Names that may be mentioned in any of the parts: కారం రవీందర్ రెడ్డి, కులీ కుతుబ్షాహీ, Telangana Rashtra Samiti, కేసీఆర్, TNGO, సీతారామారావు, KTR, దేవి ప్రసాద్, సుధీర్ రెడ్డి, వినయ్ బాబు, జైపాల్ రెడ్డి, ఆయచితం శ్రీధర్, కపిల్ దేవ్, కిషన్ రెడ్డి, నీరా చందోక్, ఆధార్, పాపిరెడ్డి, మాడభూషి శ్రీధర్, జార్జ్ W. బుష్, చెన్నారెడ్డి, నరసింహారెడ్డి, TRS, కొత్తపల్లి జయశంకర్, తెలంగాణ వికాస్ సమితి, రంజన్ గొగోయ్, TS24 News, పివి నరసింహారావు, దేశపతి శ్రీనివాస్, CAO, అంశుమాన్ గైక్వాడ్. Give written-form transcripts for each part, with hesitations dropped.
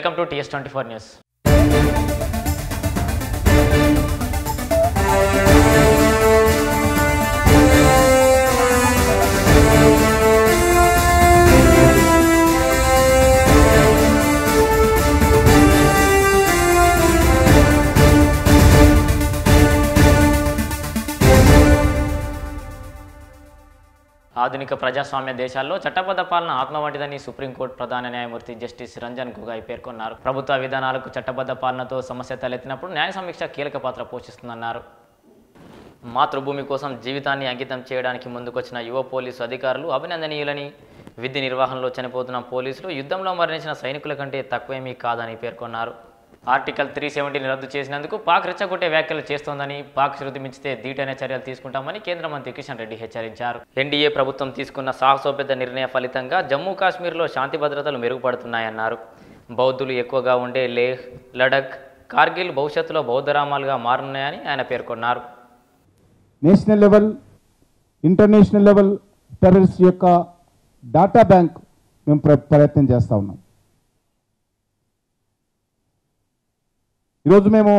Welcome to TS24 News. ఆధునిక ప్రజాస్వామ్య దేశాల్లో చట్టబద్ధ పాలన ఆత్మ వంటిదని సుప్రీంకోర్టు ప్రధాన న్యాయమూర్తి జస్టిస్ రంజన్ గొగోయ్ పేర్కొన్నారు. ప్రభుత్వ విధానాలకు చట్టబద్ధ పాలనతో సమస్య తలెత్తినప్పుడు న్యాయ సమీక్ష కీలక పాత్ర పోషిస్తుందన్నారు. మాతృభూమి కోసం జీవితాన్ని అంకితం చేయడానికి ముందుకొచ్చిన యువ పోలీసు అధికారులు అభినందనీయులని, విధి నిర్వహణలో చనిపోతున్న పోలీసులు యుద్ధంలో మరణించిన సైనికుల కంటే తక్కువేమీ కాదని పేర్కొన్నారు. ఆర్టికల్ 370 రద్దు చేసినందుకు పాక్ రెచ్చగొట్టే వ్యాఖ్యలు చేస్తోందని, పాక్ శృతి మించితే దీటైన చర్యలు తీసుకుంటామని కేంద్ర మంత్రి కిషన్ రెడ్డి హెచ్చరించారు. ఎన్డీఏ ప్రభుత్వం తీసుకున్న సాహసోపేత నిర్ణయ ఫలితంగా జమ్మూ కాశ్మీర్లో శాంతి భద్రతలు మెరుగుపడుతున్నాయన్నారు. బౌద్ధులు ఎక్కువగా ఉండే లేహ్, లడక్, కార్గిల్ భవిష్యత్తులో బౌద్ధరామాలుగా మారున్నాయని ఆయన పేర్కొన్నారు. National level, international level terrorist యొక్క డాటా బ్యాంక్ మేము ప్రయత్నం చేస్తూ ఉన్నాం. ఈరోజు మేము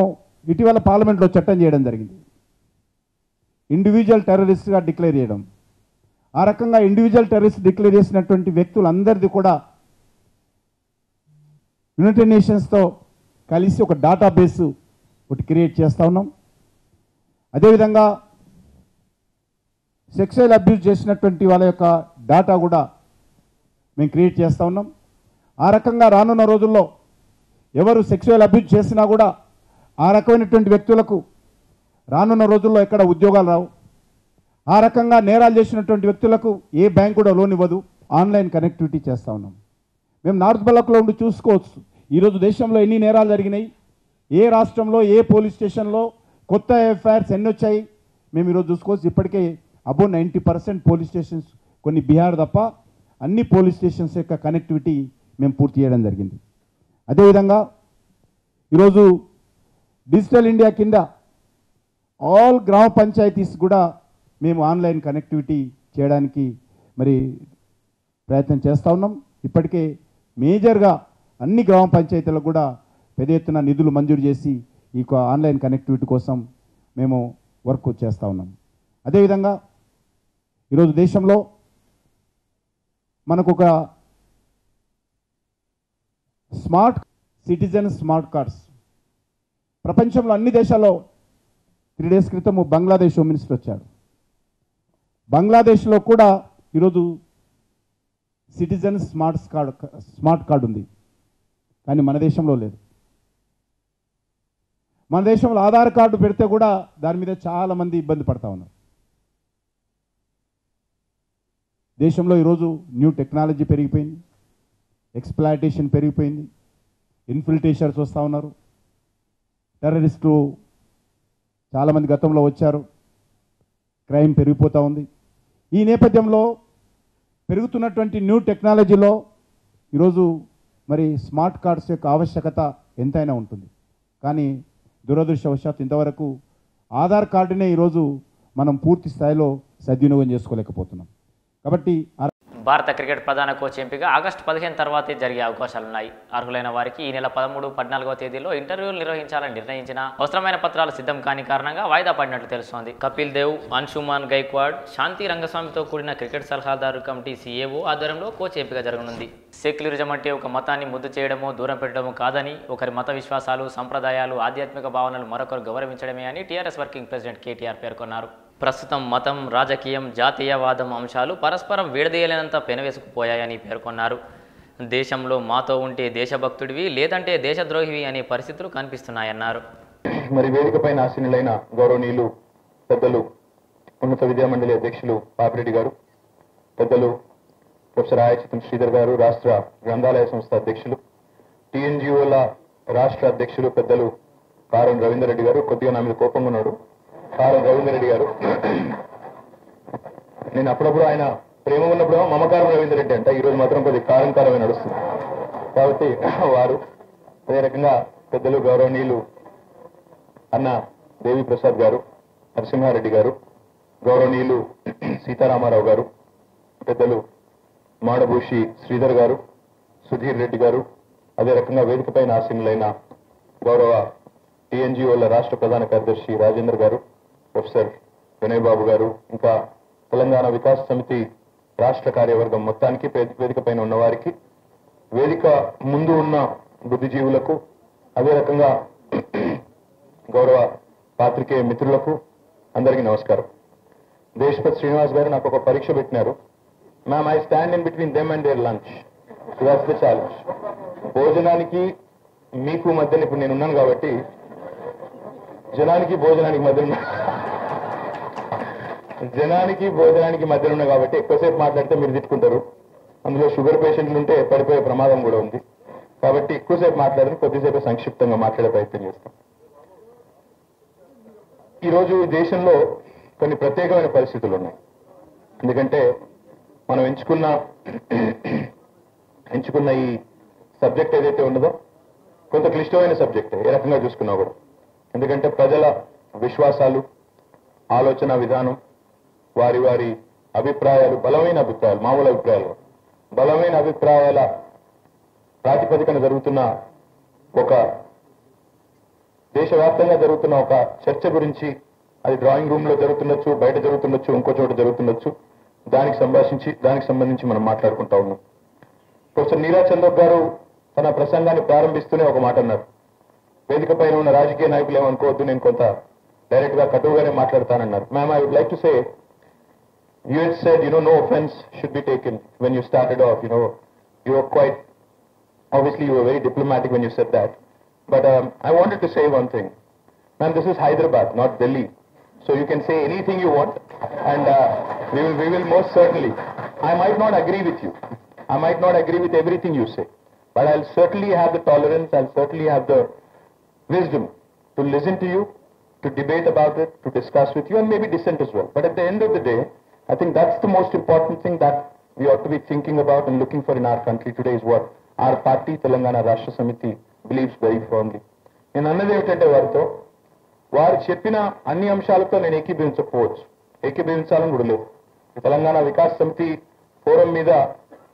ఇటీవల పార్లమెంట్లో చట్టం చేయడం జరిగింది, ఇండివిజువల్ టెర్రరిస్ట్గా డిక్లేర్ చేయడం. ఆ రకంగా ఇండివిజువల్ టెర్రరిస్ట్ డిక్లేర్ చేసినటువంటి వ్యక్తులందరిది కూడా యునైటెడ్ నేషన్స్తో కలిసి ఒక డేటాబేస్ ఒకటి క్రియేట్ చేస్తూ ఉన్నాం. అదేవిధంగా సెక్సువల్ అబ్యూజ్ చేసినటువంటి వాళ్ళ యొక్క డేటా కూడా మేము క్రియేట్ చేస్తూ ఉన్నాం. ఆ రకంగా రానున్న రోజుల్లో ఎవరు సెక్సువల్ అబ్యూజ్ చేసినా కూడా ఆ రకమైనటువంటి వ్యక్తులకు రానున్న రోజుల్లో ఎక్కడ ఉద్యోగాలు రావు, ఆ రకంగా నేరాలు చేసినటువంటి వ్యక్తులకు ఏ బ్యాంక్ కూడా లోన్ ఇవ్వదు. ఆన్లైన్ కనెక్టివిటీ చేస్తూ ఉన్నాం. మేము నార్త్ బ్లాక్లో ఉండి చూసుకోవచ్చు ఈరోజు దేశంలో ఎన్ని నేరాలు జరిగినాయి, ఏ రాష్ట్రంలో ఏ పోలీస్ స్టేషన్లో కొత్త ఎఫ్ఐఆర్స్ ఎన్ని వచ్చాయి మేము ఈరోజు చూసుకోవచ్చు. ఇప్పటికే అబౌ 90% పోలీస్ స్టేషన్స్, కొన్ని బీహార్ తప్ప అన్ని పోలీస్ స్టేషన్స్ యొక్క కనెక్టివిటీ మేము పూర్తి చేయడం జరిగింది. అదేవిధంగా ఈరోజు డిజిటల్ ఇండియా కింద ఆల్ గ్రామ పంచాయతీస్ కూడా మేము ఆన్లైన్ కనెక్టివిటీ చేయడానికి మరి ప్రయత్నం చేస్తూ ఉన్నాం. ఇప్పటికే మేజర్గా అన్ని గ్రామ పంచాయతీలకు కూడా పెద్ద ఎత్తున నిధులు మంజూరు చేసి ఈ ఆన్లైన్ కనెక్టివిటీ కోసం మేము వర్క్ చేస్తూ ఉన్నాం. అదేవిధంగా ఈరోజు దేశంలో మనకు ఒక స్మార్ట్ సిటిజన్ స్మార్ట్ కార్డ్స్ ప్రపంచంలో అన్ని దేశాల్లో 3 days క్రితము బంగ్లాదేశ్ హోమ్ మినిస్టర్ వచ్చాడు. బంగ్లాదేశ్లో కూడా ఈరోజు సిటిజన్ స్మార్ట్ కార్డ్ ఉంది, కానీ మన దేశంలో లేదు. మన దేశంలో ఆధార్ కార్డు పెడితే కూడా దాని మీద చాలామంది ఇబ్బంది పడతా ఉన్నారు. దేశంలో ఈరోజు న్యూ టెక్నాలజీ పెరిగిపోయింది, ఎక్స్‌ప్లాయిటేషన్ పెరిగిపోయింది, ఇన్ఫిల్ట్రేటర్స్ వస్తూ ఉన్నారు, టెర్రరిస్టులు చాలామంది గతంలో వచ్చారు, క్రైమ్ పెరిగిపోతూ ఉంది. ఈ నేపథ్యంలో పెరుగుతున్నటువంటి న్యూ టెక్నాలజీలో ఈరోజు మరి స్మార్ట్ కార్డ్స్ యొక్క ఆవశ్యకత ఎంతైనా ఉంటుంది. కానీ దురదృష్టవశాత్తు ఇంతవరకు ఆధార్ కార్డునే ఈరోజు మనం పూర్తి స్థాయిలో సద్వినియోగం చేసుకోలేకపోతున్నాం. కాబట్టి భారత క్రికెట్ ప్రధాన కోచ్ ఎంపిక ఆగస్టు 15 తర్వాతే జరిగే అవకాశాలున్నాయి. అర్హులైన వారికి ఈ నెల 13, 14వ తేదీల్లో ఇంటర్వ్యూలు నిర్వహించాలని నిర్ణయించిన అవసరమైన పత్రాలు సిద్ధం కాని కారణంగా వాయిదా పడినట్లు తెలుస్తోంది. కపిల్ దేవ్, అంశుమాన్ గైక్వాడ్, శాంతి రంగస్వామితో కూడిన క్రికెట్ సలహాదారు కమిటీ CAO ఆధ్వర్యంలో కోచ్ ఎంపిక జరగనుంది. సెక్యులరిజం అంటే ఒక మతాన్ని ముద్దు చేయడమో దూరం పెట్టడమో కాదని, ఒకరి మత విశ్వాసాలు, సంప్రదాయాలు, ఆధ్యాత్మిక భావనలు మరొకరు గౌరవించడమే అని TRS వర్కింగ్ ప్రెసిడెంట్ KTR పేర్కొన్నారు. ప్రస్తుతం మతం, రాజకీయం, జాతీయవాదం అంశాలు పరస్పరం విడదీయలేనంత పెనవేసుకుపోయాయని పేర్కొన్నారు. దేశంలో మాతో ఉంటే దేశభక్తుడివి, లేదంటే దేశద్రోహివి అనే పరిస్థితులు కనిపిస్తున్నాయన్నారు. మరి వేదికపైన ఆశీనులైన గౌరవనీయులు పెద్దలు, ఉన్నత విద్యామండలి అధ్యక్షులు పాపిరెడ్డి గారు, పెద్దలు ప్రొఫెసర్ ఆయచితం శ్రీధర్ గారు, రాష్ట్ర గ్రంథాలయ సంస్థ అధ్యక్షులు, TNGOల రాష్ట్ర అధ్యక్షులు పెద్దలు కారం రవీందర్ రెడ్డి గారు. కొద్దిగా నా మీద కోపంగా ఉన్నాడు రవీందర్ రెడ్డి గారు. నేను అప్పుడప్పుడు ఆయన ప్రేమ ఉన్నప్పుడు మమకారం రవీందర్ రెడ్డి అంట, ఈరోజు మాత్రం కొద్దిగా కారంకారమే నడుస్తుంది. కాబట్టి వారు, అదే రకంగా పెద్దలు గౌరవనీయులు అన్న దేవి ప్రసాద్ గారు, నరసింహారెడ్డి గారు, గౌరవనీయులు సీతారామారావు గారు, పెద్దలు మాడభూషి శ్రీధర్ గారు, సుధీర్ రెడ్డి గారు, అదే రకంగా వేదికపైన ఆశీనులైన గౌరవ టీఎన్జిఓల రాష్ట్ర ప్రధాన కార్యదర్శి రాజేంద్ర గారు, ప్రొఫెసర్ వినయ్ బాబు గారు, ఇంకా తెలంగాణ వికాస్ సమితి రాష్ట్ర కార్యవర్గం మొత్తానికి, వేదికపైన ఉన్నవారికి, వేదిక ముందు ఉన్న బుద్ధిజీవులకు, అదే రకంగా గౌరవ పాత్రికేయ మిత్రులకు అందరికీ నమస్కారం. దేశపతి శ్రీనివాస్ గారు నాకు ఒక పరీక్ష పెట్టినారు. Ma'am, I stand in between them and their lunch. So that's the challenge. భోజనానికి మీకు మధ్యన ఇప్పుడు నేను ఉన్నాను కాబట్టి జనానికి భోజనానికి మధ్యన మధ్యన ఉన్నా కాబట్టి ఎక్కువసేపు మాట్లాడితే మీరు తిట్టుకుంటారు. అందులో షుగర్ పేషెంట్లు ఉంటే పడిపోయే ప్రమాదం కూడా ఉంది. కాబట్టి ఎక్కువసేపు మాట్లాడితే కొద్దిసేపు సంక్షిప్తంగా మాట్లాడే ప్రయత్నం చేస్తాం. ఈరోజు ఈ దేశంలో కొన్ని ప్రత్యేకమైన పరిస్థితులు ఉన్నాయి. ఎందుకంటే మనం ఎంచుకున్న ఈ సబ్జెక్ట్ ఏదైతే ఉన్నదో కొంత క్లిష్టమైన సబ్జెక్టే ఏ రకంగా చూసుకున్నా కూడా. ఎందుకంటే ప్రజల విశ్వాసాలు, ఆలోచన విధానం, వారి అభిప్రాయాలు, బలమైన అభిప్రాయాల ప్రాతిపదికన జరుగుతున్న ఒక దేశవ్యాప్తంగా జరుగుతున్న ఒక చర్చ గురించి, అది డ్రాయింగ్ రూమ్లో జరుగుతుండొచ్చు, బయట జరుగుతుండొచ్చు, ఇంకో చోట జరుగుతుండొచ్చు, దానికి సంబంధించి మనం మాట్లాడుకుంటా ఉన్నాం. ప్రొఫెసర్ నీరా చందోక్ గారు తన ప్రసంగాన్ని ప్రారంభిస్తూనే ఒక మాట అన్నారు. వేదిక పైన ఉన్న రాజకీయ నాయకులు ఏమనుకోవద్దు, నేను కొంత డైరెక్ట్ గా కటువుగానే మాట్లాడతానన్నారు. Ma'am, I would like to say, you had said, no offense should be taken when you started off. You were quite, obviously you were very diplomatic when you said that. But I wanted to say one thing. Ma'am, this is Hyderabad, not Delhi. So you can say anything you want and we will most certainly. I might not agree with you. I might not agree with everything you say. But I'll certainly have the tolerance, I'll certainly have the wisdom to listen to you, to debate about it, to discuss with you and maybe dissent as well. But at the end of the day, I think that's the most important thing that we ought to be thinking about and looking for in our country today is what our party, Telangana Rashtra Samiti, believes very firmly. నేను అన్నది ఏమిటంటే, వారితో వారు చెప్పిన అన్ని అంశాలతో నేను ఏకీభవించాలని కూడా లేదు. తెలంగాణ వికాస్ సమితి ఫోరం మీద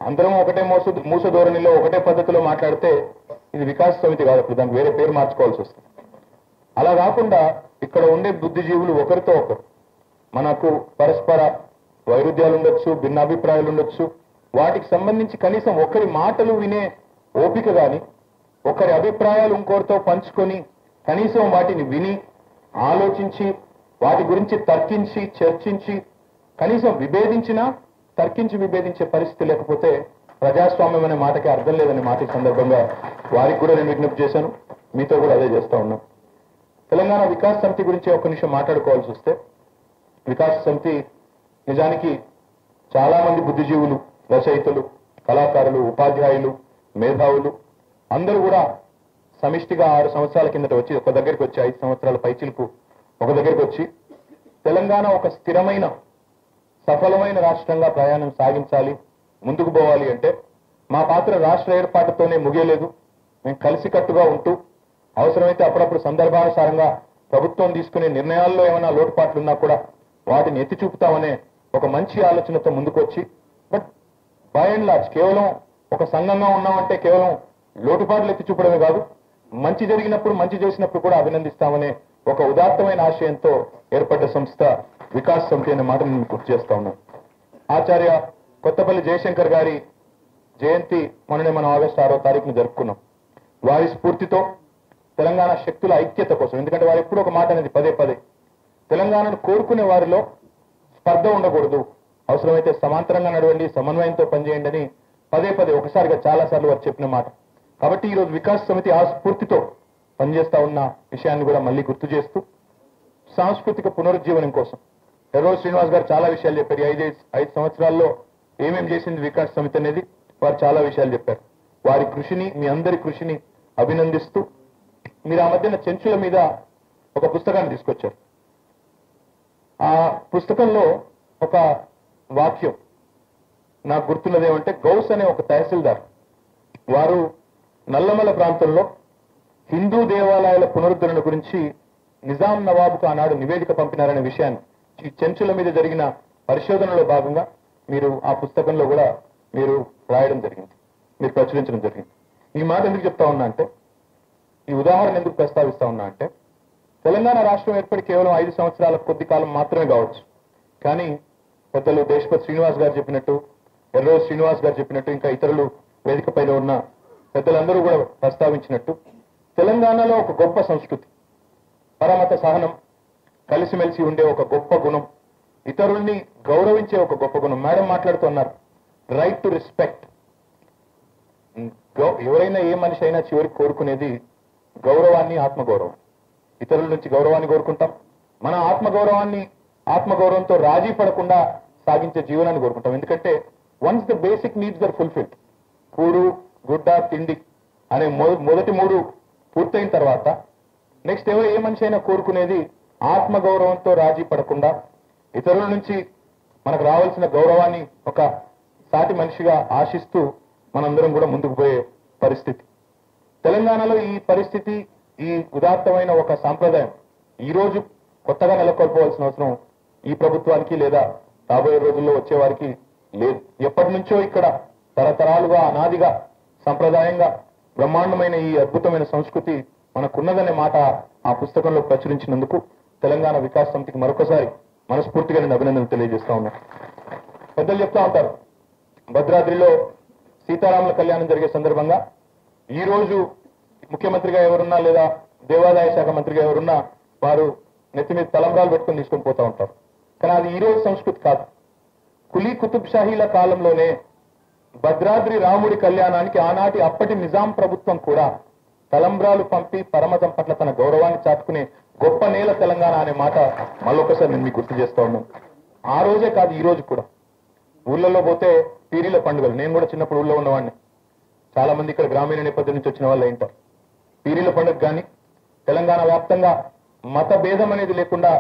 అందరం ఒకటే మూస ధోరణిలో ఒకటే పద్ధతిలో మాట్లాడితే ఇది వికాస్ సమితి కాదు, ఇప్పుడు దానికి వేరే పేరు మార్చుకోవాల్సి వస్తుంది. అలా కాకుండా ఇక్కడ ఉండే బుద్ధిజీవులు ఒకరితో ఒకరు, మనకు పరస్పర వైరుధ్యాలు ఉండొచ్చు, భిన్నాభిప్రాయాలు ఉండొచ్చు, వాటికి సంబంధించి కనీసం ఒకరి మాటలు వినే ఓపిక కానీ, ఒకరి అభిప్రాయాలు ఇంకోరితో పంచుకొని కనీసం వాటిని విని ఆలోచించి వాటి గురించి తర్కించి చర్చించి కనీసం విభేదించినా తర్కించి విభేదించే పరిస్థితి లేకపోతే ప్రజాస్వామ్యం అనే మాటకి అర్థం లేదనే మాట ఈ సందర్భంగా వారికి కూడా నేను విజ్ఞప్తి చేశాను. మీతో కూడా అదే చేస్తూ ఉన్నాం. తెలంగాణ వికాస్ సమితి గురించి ఒక నిమిషం మాట్లాడుకోవాల్సి వస్తే, వికాస్ సమితి నిజానికి చాలామంది బుద్ధిజీవులు, రచయితలు, కళాకారులు, ఉపాధ్యాయులు, మేధావులు అందరూ కూడా సమిష్టిగా 6 సంవత్సరాల కిందట వచ్చి ఒక దగ్గరికి వచ్చి 5 సంవత్సరాల పైచిలకు ఒక దగ్గరికి వచ్చి తెలంగాణ ఒక స్థిరమైన సఫలమైన రాష్ట్రంగా ప్రయాణం సాగించాలి, ముందుకు పోవాలి అంటే మా పాత్ర రాష్ట్ర ఏర్పాటుతోనే ముగియలేదు. మేము కలిసికట్టుగా ఉంటూ అవసరమైతే అప్పుడప్పుడు సందర్భానుసారంగా ప్రభుత్వం తీసుకునే నిర్ణయాల్లో ఏమైనా లోటుపాట్లున్నా కూడా వాటిని ఎత్తి చూపుతామనే ఒక మంచి ఆలోచనతో ముందుకు వచ్చి, బట్ బై అండ్ లార్జ్ కేవలం ఒక సంఘంగా ఉన్నామంటే కేవలం లోటుపాట్లు ఎత్తి చూపడమే కాదు, మంచి జరిగినప్పుడు మంచి చేసినప్పుడు కూడా అభినందిస్తామనే ఒక ఉదాత్తమైన ఆశయంతో ఏర్పడ్డ సంస్థ వికాస్ సమితి అనే మాట నేను గుర్తు చేస్తా ఉన్నాను. ఆచార్య కొత్తపల్లి జయశంకర్ గారి జయంతి మొన్ననే మనం ఆగస్టు 6వ తారీఖున జరుపుకున్నాం. వారి స్ఫూర్తితో తెలంగాణ శక్తుల ఐక్యత కోసం, ఎందుకంటే వారు ఎప్పుడు ఒక మాట అనేది పదే, తెలంగాణను కోరుకునే వారిలో స్పర్ధ ఉండకూడదు, అవసరమైతే సమాంతరంగా నడవండి, సమన్వయంతో పనిచేయండి అని పదే ఒకసారిగా చాలాసార్లు వారు చెప్పిన మాట. కాబట్టి ఈరోజు వికాస్ సమితి ఆ స్ఫూర్తితో పనిచేస్తా ఉన్న విషయాన్ని కూడా మళ్ళీ గుర్తు చేస్తూ, సాంస్కృతిక పునరుజ్జీవనం కోసం ఎర్రోజు శ్రీనివాస్ గారు చాలా విషయాలు చెప్పారు. 5 సంవత్సరాల్లో ఏమేమి చేసింది వికాస్ సమితి అనేది వారు చాలా విషయాలు చెప్పారు. వారి కృషిని, మీ అందరి కృషిని అభినందిస్తూ, మీరు ఆ మధ్యన చెంచుల మీద ఒక పుస్తకాన్ని తీసుకొచ్చారు. ఆ పుస్తకంలో ఒక వాక్యం నాకు గుర్తున్నదేమంటే, గౌస్ అనే ఒక తహసీల్దార్ వారు నల్లమల ప్రాంతంలో హిందూ దేవాలయాల పునరుద్ధరణ గురించి నిజాం నవాబుకు ఆనాడు నివేదిక పంపినారనే విషయాన్ని ఈ చెంచుల మీద జరిగిన పరిశోధనలో భాగంగా మీరు ఆ పుస్తకంలో కూడా మీరు రాయడం జరిగింది, మీరు ప్రచురించడం జరిగింది. ఈ ఈ మాట ఎందుకు చెప్తా ఉన్నా అంటే, ఈ ఉదాహరణ ఎందుకు ప్రస్తావిస్తా ఉన్నా అంటే, తెలంగాణ రాష్ట్రం ఏర్పడి కేవలం 5 సంవత్సరాల కొద్ది కాలం మాత్రమే కావచ్చు, కానీ పెద్దలు దేశపతి శ్రీనివాస్ గారు చెప్పినట్టు, ఎర్రోజు శ్రీనివాస్ గారు చెప్పినట్టు, ఇంకా ఇతరులు వేదిక పైన ఉన్న పెద్దలందరూ కూడా ప్రస్తావించినట్టు, తెలంగాణలో ఒక గొప్ప సంస్కృతి, పరమత సహనం, కలిసిమెలిసి ఉండే ఒక గొప్ప గుణం, ఇతరుల్ని గౌరవించే ఒక గొప్ప గుణం. మేడం మాట్లాడుతున్నారు రైట్ టు రెస్పెక్ట్. ఎవరైనా ఏ మనిషి అయినా చివరికి కోరుకునేది గౌరవాన్ని, ఆత్మగౌరవం. ఇతరుల నుంచి గౌరవాన్ని కోరుకుంటాం, మన ఆత్మగౌరవాన్ని, ఆత్మగౌరవంతో రాజీ పడకుండా సాగించే జీవనాన్ని కోరుకుంటాం. ఎందుకంటే once the basic needs are fulfilled, కూడు గుడ్డ తిండి అనే మొదటి 3 పూర్తయిన తర్వాత నెక్స్ట్ ఎవరు ఏ మనిషి అయినా కోరుకునేది ఆత్మగౌరవంతో రాజీ పడకుండా ఇతరుల నుంచి మనకు రావాల్సిన గౌరవాన్ని ఒక సాటి మనిషిగా ఆశిస్తూ మనందరం కూడా ముందుకు పోయే పరిస్థితి. తెలంగాణలో ఈ పరిస్థితి, ఈ ఉదాత్తమైన ఒక సాంప్రదాయం ఈరోజు కొత్తగా నెలకొల్పవలసిన అవసరం ఈ ప్రభుత్వానికి లేదా రాబోయే రోజుల్లో వచ్చేవారికి లేదు. ఎప్పటి నుంచో ఇక్కడ తరతరాలుగా అనాదిగా సంప్రదాయంగా బ్రహ్మాండమైన ఈ అద్భుతమైన సంస్కృతి మనకున్నదనే మాట ఆ పుస్తకంలో ప్రచురించినందుకు తెలంగాణ వికాస్ సమితికి మరొకసారి మనస్ఫూర్తిగా నేను అభినందనలు తెలియజేస్తా ఉన్నా. పెద్దలు చెప్తా ఉంటారు భద్రాద్రిలో సీతారాముల కళ్యాణం జరిగే సందర్భంగా ఈ రోజు ముఖ్యమంత్రిగా ఎవరున్నా లేదా దేవాదాయ శాఖ మంత్రిగా ఎవరున్నా వారు నెత్తి మీద తలంబ్రాలు పెట్టుకుని తీసుకొని పోతా ఉంటారు. కానీ అది ఈ రోజు సంస్కృతి కాదు. కులీ కుతుబ్షాహీల కాలంలోనే భద్రాద్రి రాముడి కళ్యాణానికి ఆనాటి అప్పటి నిజాం ప్రభుత్వం కూడా తలంబ్రాలు పంపి పరమతం పట్ల తన గౌరవాన్ని చాటుకునే గొప్ప నేల తెలంగాణ అనే మాట మళ్ళొకసారి నేను మీకు గుర్తు చేస్తా ఉన్నాను. ఆ రోజే కాదు, ఈ రోజు కూడా ఊళ్ళల్లో పోతే పీరీల పండుగలు, నేను కూడా చిన్నప్పుడు ఊళ్ళో ఉన్నవాడిని, చాలా మంది ఇక్కడ గ్రామీణ నేపథ్యం నుంచి వచ్చిన వాళ్ళు ఏంటారు, పీరీల పండుగ కానీ తెలంగాణ వ్యాప్తంగా మత భేదం అనేది లేకుండా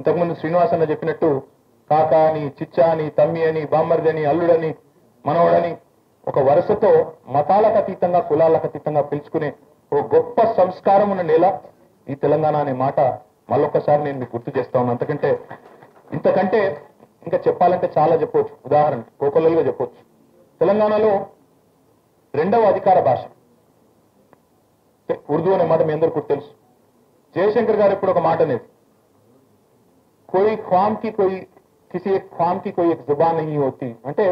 ఇంతకుముందు శ్రీనివాస్ అన్న చెప్పినట్టు కాక అని, చిచ్చా అని, తమ్మి అని, బామ్మర్దని, అల్లుడని, మనవడని ఒక వరుసతో మతాలకు అతీతంగా కులాలకు అతీతంగా పిలుచుకునే ఓ గొప్ప సంస్కారం ఉన్న నేల ఈ తెలంగాణ అనే మాట మళ్ళొక్కసారి నేను మీకు గుర్తు చేస్తా ఉన్నాను. అంతకంటే ఇంతకంటే ఇంకా చెప్పాలంటే చాలా చెప్పవచ్చు, ఉదాహరణ కోకొల్లలుగా చెప్పవచ్చు. తెలంగాణలో 2వ అధికార భాష ఉర్దూ అనే మాట మీ అందరికీ తెలుసు. జయశంకర్ గారు ఇప్పుడు ఒక మాట అనేది, కోయి ఖామ్ కి జుబాన్ నహీ హోతీ, అంటే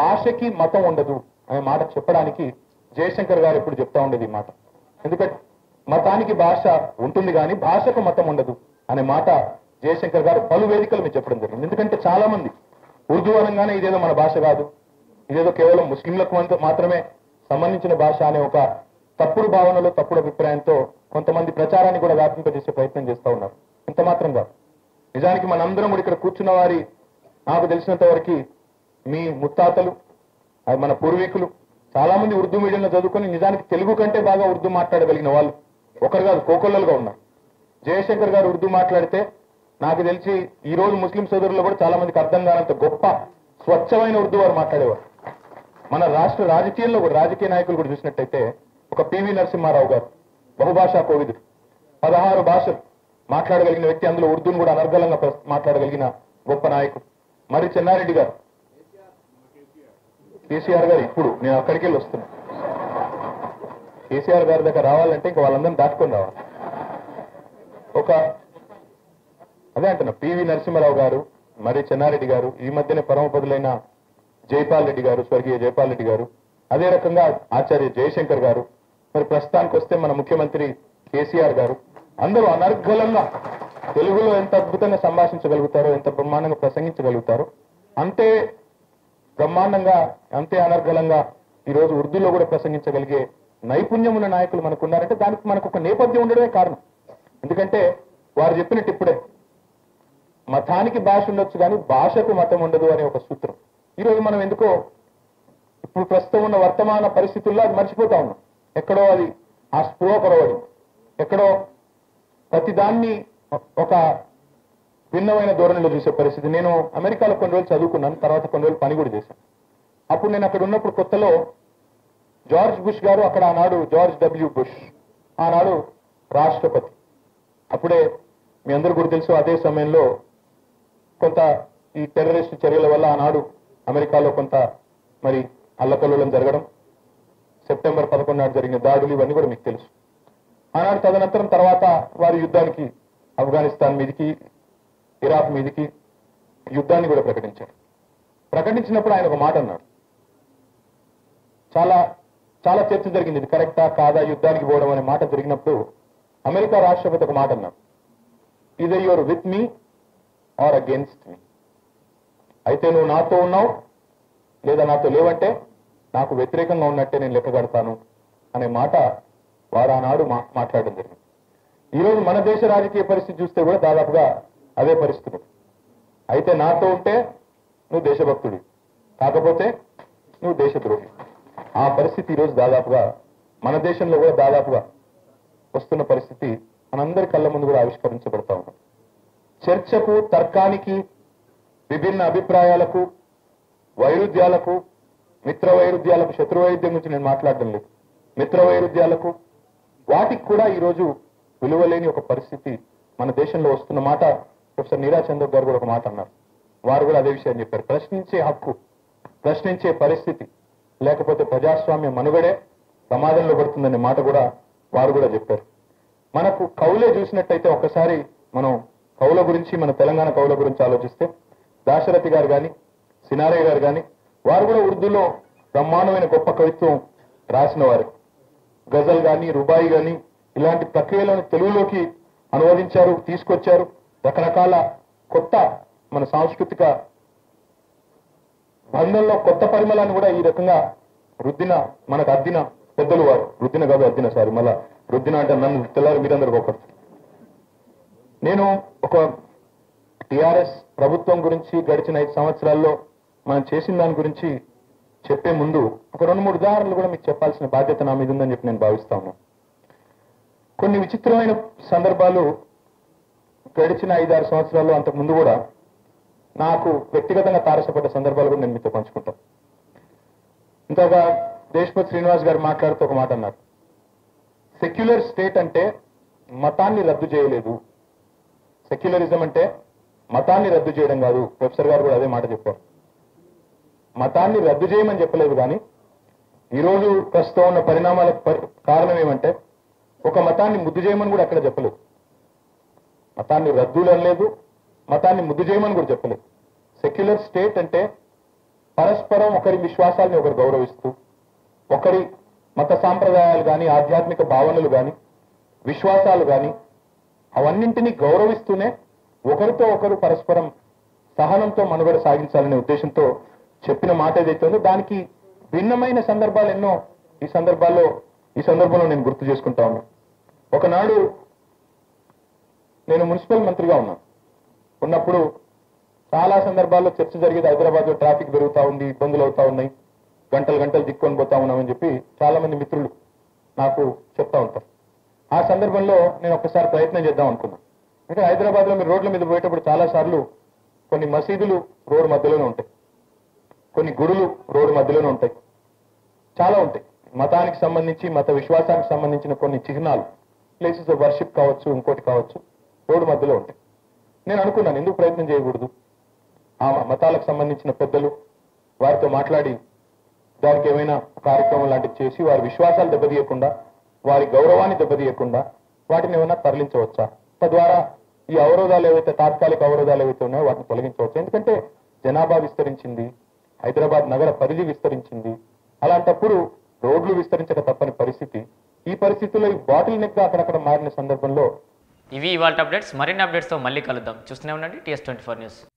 భాషకి మతం ఉండదు అనే మాట చెప్పడానికి జయశంకర్ గారు ఎప్పుడు చెప్తా ఉండేది ఈ మాట. ఎందుకంటే మతానికి భాష ఉంటుంది కానీ భాషకు మతం ఉండదు అనే మాట జయశంకర్ గారు పలు వేదికలు మీరు చెప్పడం జరిగింది. ఎందుకంటే చాలా మంది ఉర్దూ అనగానే ఇదేదో మన భాష కాదు, ఇదేదో కేవలం ముస్లింలకు మాత్రమే సంబంధించిన భాష అనే ఒక తప్పుడు భావనలో తప్పుడు అభిప్రాయంతో కొంతమంది ప్రచారాన్ని కూడా వ్యాపింపజేసే ప్రయత్నం చేస్తూ ఉన్నారు. ఇంత మాత్రం కాదు, నిజానికి మనందరం కూడా ఇక్కడ కూర్చున్న వారి, నాకు తెలిసినంత వరకు మీ ముత్తాతలు అది మన పూర్వీకులు చాలామంది ఉర్దూ మీడియంలో చదువుకొని నిజానికి తెలుగు కంటే బాగా ఉర్దూ మాట్లాడగలిగిన వాళ్ళు ఒకరు కాదు, కోకొల్లలుగా ఉన్నారు. జయశంకర్ గారు ఉర్దూ మాట్లాడితే నాకు తెలిసి ఈ రోజు ముస్లిం సోదరులు కూడా చాలా మందికి అర్థం కానంత గొప్ప స్వచ్ఛమైన ఉర్దూ వారు మాట్లాడేవారు. మన రాష్ట్ర రాజకీయాల్లో కూడా రాజకీయ నాయకులు కూడా చూసినట్టయితే ఒక పివి నరసింహారావు గారు బహుభాషా కోవిదుడు, 16 భాషలు మాట్లాడగలిగిన వ్యక్తి, అందులో ఉర్దూను కూడా అనర్గళంగా మాట్లాడగలిగిన గొప్ప నాయకుడు. మరి చెన్నారెడ్డి గారు, కేసీఆర్ గారు, ఇప్పుడు నేను అక్కడికి వెళ్ళి వస్తున్నా, కేసీఆర్ గారి దగ్గర రావాలంటే ఇంకా వాళ్ళందరినీ దాటుకొని రావాలి. ఒక అదే అంటున్నా, పివి నరసింహారావు గారు, మరి చెన్నారెడ్డి గారు, ఈ మధ్యనే పరమపదులైన జైపాల్ రెడ్డి గారు, స్వర్గీయ జైపాల్ రెడ్డి గారు, అదే రకంగా ఆచార్య జయశంకర్ గారు, మరి ప్రస్తుతానికి వస్తే మన ముఖ్యమంత్రి కేసీఆర్ గారు, అందరూ అనర్గళంగా తెలుగులో ఎంత అద్భుతంగా సంభాషించగలుగుతారో, ఎంత బ్రహ్మాండంగా ప్రసంగించగలుగుతారో, అంతే బ్రహ్మాండంగా అంతే అనర్గళంగా ఈరోజు ఉర్దూలో కూడా ప్రసంగించగలిగే నైపుణ్యం ఉన్న నాయకులు మనకున్నారంటే దానికి మనకు ఒక నేపథ్యం ఉండడమే కారణం. ఎందుకంటే వారు చెప్పినట్టు ఇప్పుడే మతానికి భాష ఉండొచ్చు కానీ భాషకు మతం ఉండదు అనే ఒక సూత్రం ఈరోజు మనం ఎందుకో ఇప్పుడు ప్రస్తుతం ఉన్న వర్తమాన పరిస్థితుల్లో అది మర్చిపోతా ఉన్నాం. ఎక్కడో అది ఆ స్పృహ కొరవడింది, ఎక్కడో ప్రతిదాన్ని ఒక భిన్నమైన ధోరణిలో చూసే పరిస్థితి. నేను అమెరికాలో కొన్ని రోజులు చదువుకున్నాను, తర్వాత కొన్ని రోజులు పని కూడా చేశాను. అప్పుడు నేను అక్కడ ఉన్నప్పుడు కొత్తలో జార్జ్ బుష్ గారు, అక్కడ ఆనాడు జార్జ్ W. బుష్ ఆనాడు రాష్ట్రపతి, అప్పుడే మీ అందరూ కూడా తెలుసు, అదే సమయంలో కొంత ఈ టెర్రరిస్ట్ చర్యల వల్ల ఆనాడు అమెరికాలో కొంత మరి అల్లకల్లోలం జరగడం, సెప్టెంబర్ 11 నాడు జరిగిన దాడులు ఇవన్నీ కూడా మీకు తెలుసు. ఆనాడు తదనంతరం తర్వాత వారి యుద్ధానికి ఆఫ్ఘనిస్తాన్ మీదకి ఇరాక్ మీదకి యుద్ధాన్ని కూడా ప్రకటించారు. ప్రకటించినప్పుడు ఆయన ఒక మాట అన్నాడు. చాలా చాలా చర్చ జరిగింది, ఇది కరెక్టా కాదా యుద్ధానికి పోవడం అనే మాట జరిగినప్పుడు అమెరికా రాష్ట్రపతి ఒక మాట అన్నాడు, ఇదే you're with me or against me, అయితే నువ్వు నాతో ఉన్నావు లేదా నాతో లేవంటే నాకు వ్యతిరేకంగా ఉన్నట్టే నేను లెక్కగడతాను అనే మాట వారు ఆనాడు మాట్లాడడం జరిగింది. ఈరోజు మన దేశ రాజకీయ పరిస్థితి చూస్తే కూడా దాదాపుగా అదే పరిస్థితులు. అయితే నాతో ఉంటే నువ్వు దేశభక్తుడి, కాకపోతే నువ్వు దేశద్రోహి. ఆ పరిస్థితి ఈరోజు దాదాపుగా మన దేశంలో కూడా దాదాపుగా వస్తున్న పరిస్థితి మనందరి కళ్ళ ముందు కూడా ఆవిష్కరించబడతా ఉన్నాం. చర్చకు, తర్కానికి, విభిన్న అభిప్రాయాలకు, వైరుధ్యాలకు, మిత్ర వైరుధ్యాలకు, శత్రు వైరుధ్యం గురించి నేను మాట్లాడడం లేదు, మిత్ర వైరుధ్యాలకు వాటికి కూడా ఈరోజు విలువలేని ఒక పరిస్థితి మన దేశంలో వస్తున్న మాట ప్రొఫెసర్ నీరా చంద్ర గారు కూడా ఒక మాట అన్నారు. వారు కూడా అదే విషయాన్ని చెప్పారు. ప్రశ్నించే హక్కు, ప్రశ్నించే పరిస్థితి లేకపోతే ప్రజాస్వామ్య మనుగడే ప్రమాదంలో పడుతుందనే మాట కూడా వారు కూడా చెప్పారు. మనకు కౌలే చూసినట్టయితే ఒక్కసారి మనం కౌల గురించి, మన తెలంగాణ కౌల గురించి ఆలోచిస్తే దాశరథి గారు కానీ సినారే గారు కానీ వారు కూడా ఉర్దూలో బ్రహ్మాండమైన గొప్ప కవిత్వం రాసిన వారు. గజల్ కానీ రుబాయి కానీ ఇలాంటి ప్రక్రియలను తెలుగులోకి అనువదించారు, తీసుకొచ్చారు. రకరకాల కొత్త మన సాంస్కృతిక బంధంలో కొత్త పరిమళాన్ని కూడా ఈ రకంగా రుద్దిన, మనకు అద్దిన పెద్దలు వారు. రుద్దిన కాదు అద్దిన, సారీ మళ్ళా రుద్దిన అంటే నన్ను తెల్లారు మీరందరూ గొప్పరు. నేను ఒక టీఆర్ఎస్ ప్రభుత్వం గురించి గడిచిన 5 సంవత్సరాల్లో మనం చేసిన దాని గురించి చెప్పే ముందు ఒక 2-3 ఉదాహరణలు కూడా మీకు చెప్పాల్సిన బాధ్యత నా మీద ఉందని చెప్పి నేను భావిస్తాను. కొన్ని విచిత్రమైన సందర్భాలు గడిచిన 5-6 సంవత్సరాల్లో, అంతకు ముందు కూడా నాకు వ్యక్తిగతంగా తారసపడ్డ సందర్భాలు కూడా నేను మీతో పంచుకుంటాను. ఇంతగా దేశ్ముఖ్ శ్రీనివాస్ గారు మాట్లాడుతూ ఒక మాట అన్నారు, సెక్యులర్ స్టేట్ అంటే మతాన్ని రద్దు చేయలేదు, సెక్యులరిజం అంటే మతాన్ని రద్దు చేయడం కాదు. ప్రొఫెసర్ గారు కూడా అదే మాట చెప్పారు. మతాన్ని రద్దు చేయమని చెప్పలేదు, కానీ ఈరోజు ప్రస్తుతం ఉన్న పరిణామాల కారణం ఏమంటే ఒక మతాన్ని ముద్దు చేయమని కూడా అక్కడ చెప్పలేదు. మతాన్ని రద్దులు అనలేదు, మతాన్ని ముద్దు చేయమని కూడా చెప్పలేదు. సెక్యులర్ స్టేట్ అంటే పరస్పరం ఒకరి విశ్వాసాలని ఒకరు గౌరవిస్తూ, ఒకరి మత సాంప్రదాయాలు కానీ, ఆధ్యాత్మిక భావనలు కానీ, విశ్వాసాలు కానీ అవన్నింటినీ గౌరవిస్తూనే ఒకరితో ఒకరు పరస్పరం సహనంతో మనుగడ సాగించాలనే ఉద్దేశంతో చెప్పిన మాట ఏదైతే ఉందో దానికి భిన్నమైన సందర్భాలు ఎన్నో ఈ సందర్భంలో నేను గుర్తు చేసుకుంటా ఉన్నా. ఒకనాడు నేను మున్సిపల్ మంత్రిగా ఉన్నప్పుడు చాలా సందర్భాల్లో చర్చ జరిగేది, హైదరాబాద్లో ట్రాఫిక్ పెరుగుతూ ఉంది, ఇబ్బందులు అవుతా ఉన్నాయి, గంటలు దిక్కొని పోతా ఉన్నామని చెప్పి చాలా మంది మిత్రులు నాకు చెప్తా ఉంటారు. ఆ సందర్భంలో నేను ఒక్కసారి ప్రయత్నం చేద్దాం అనుకున్నాను. అంటే హైదరాబాద్లో మీరు రోడ్ల మీద పోయేటప్పుడు చాలాసార్లు కొన్ని మసీదులు రోడ్డు మధ్యలోనే ఉంటాయి, కొన్ని గుడులు రోడ్డు మధ్యలోనే ఉంటాయి, చాలా ఉంటాయి. మతానికి సంబంధించి, మత విశ్వాసానికి సంబంధించిన కొన్ని చిహ్నాలు, ప్లేసెస్ ఆఫ్ వర్షిప్ కావచ్చు, ఇంకోటి కావచ్చు, రోడ్డు మధ్యలో ఉంటాయి. నేను అనుకున్నాను ఎందుకు ప్రయత్నం చేయకూడదు, ఆ మతాలకు సంబంధించిన పెద్దలు వారితో మాట్లాడి దానికి ఏమైనా కార్యక్రమం లాంటివి చేసి వారి విశ్వాసాలు దెబ్బతీయకుండా, వారి గౌరవాన్ని దెబ్బతీయకుండా వాటిని ఏమైనా తరలించవచ్చా, తద్వారా ఈ అవరోధాలు ఏవైతే తాత్కాలిక అవరోధాలు ఏవైతే ఉన్నాయో వాటిని తొలగించవచ్చు. ఎందుకంటే జనాభా విస్తరించింది, హైదరాబాద్ నగర పరిధి విస్తరించింది, అలాంటప్పుడు రోడ్లు విస్తరించక తప్పని పరిస్థితి. ఈ పరిస్థితుల్లో ఈ బాటిల్ నెక్ అక్కడక్కడ మారిన సందర్భంలో ఇవి ఇవాళ అప్డేట్స్. మరిన్ని అప్డేట్స్తో మళ్ళీ కలుద్దాం. చూస్తూనే ఉండండి TS24 News.